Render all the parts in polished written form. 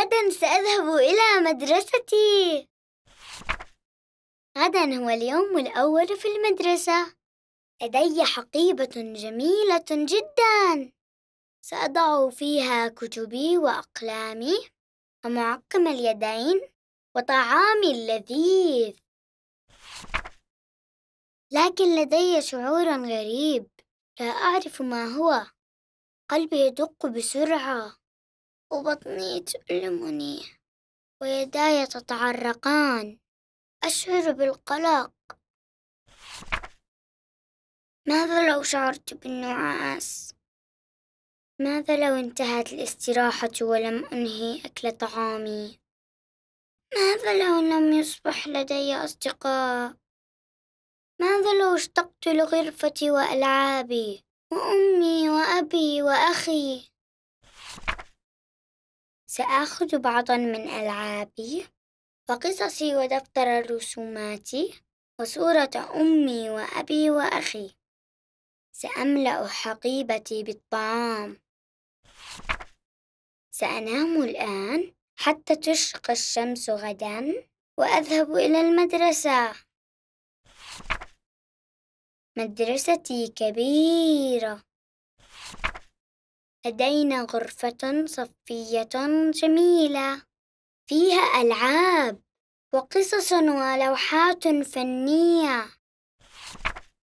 غدا سأذهب إلى مدرستي. غدا هو اليوم الأول في المدرسة. لدي حقيبة جميلة جدا، سأضع فيها كتبي وأقلامي ومعقم اليدين وطعامي اللذيذ. لكن لدي شعور غريب لا أعرف ما هو. قلبي يدق بسرعة وبطني تؤلمني ويداي تتعرقان. أشعر بالقلق. ماذا لو شعرت بالنعاس؟ ماذا لو انتهت الاستراحة ولم أنهي أكل طعامي؟ ماذا لو لم يصبح لدي أصدقاء؟ ماذا لو اشتقت لغرفتي وألعابي وأمي وأبي وأخي؟ سآخذ بعضا من ألعابي وقصصي ودفتر رسوماتي وصورة أمي وأبي وأخي. سأملأ حقيبتي بالطعام. سأنام الآن حتى تشرق الشمس غدا وأذهب إلى المدرسة. مدرستي كبيرة. لدينا غرفة صفية جميلة فيها ألعاب وقصص ولوحات فنية.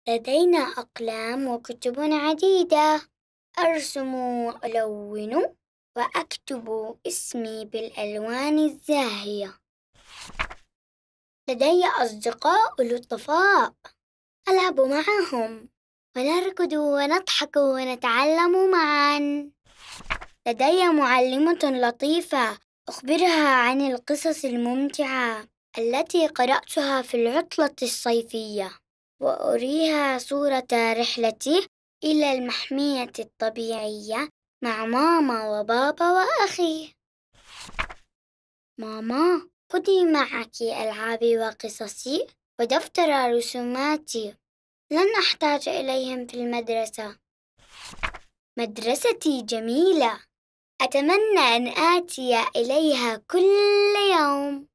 لدينا أقلام وكتب عديدة. أرسم وألون وأكتب اسمي بالألوان الزاهية. لدي أصدقاء لطفاء، ألعب معهم ونركض ونضحك ونتعلم معا. لدي معلمة لطيفة أخبرها عن القصص الممتعة التي قرأتها في العطلة الصيفية وأريها صورة رحلتي إلى المحمية الطبيعية مع ماما وبابا وأخي. ماما، خذي معك ألعابي وقصصي ودفتر رسوماتي، لن أحتاج إليهم في المدرسة. مدرستي جميلة، أتمنى أن آتي إليها كل يوم.